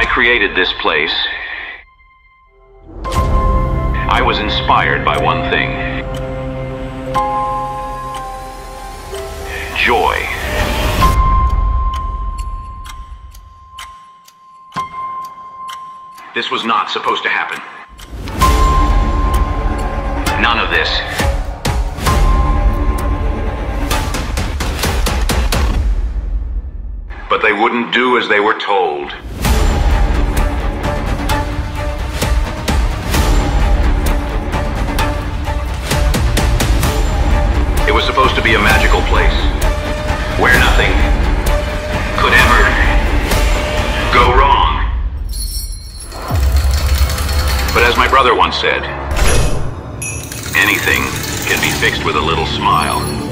I created this place, I was inspired by one thing. Joy. This was not supposed to happen. None of this. But they wouldn't do as they were told. It was supposed to be a magical place, where nothing could ever go wrong. But as my brother once said, anything can be fixed with a little smile.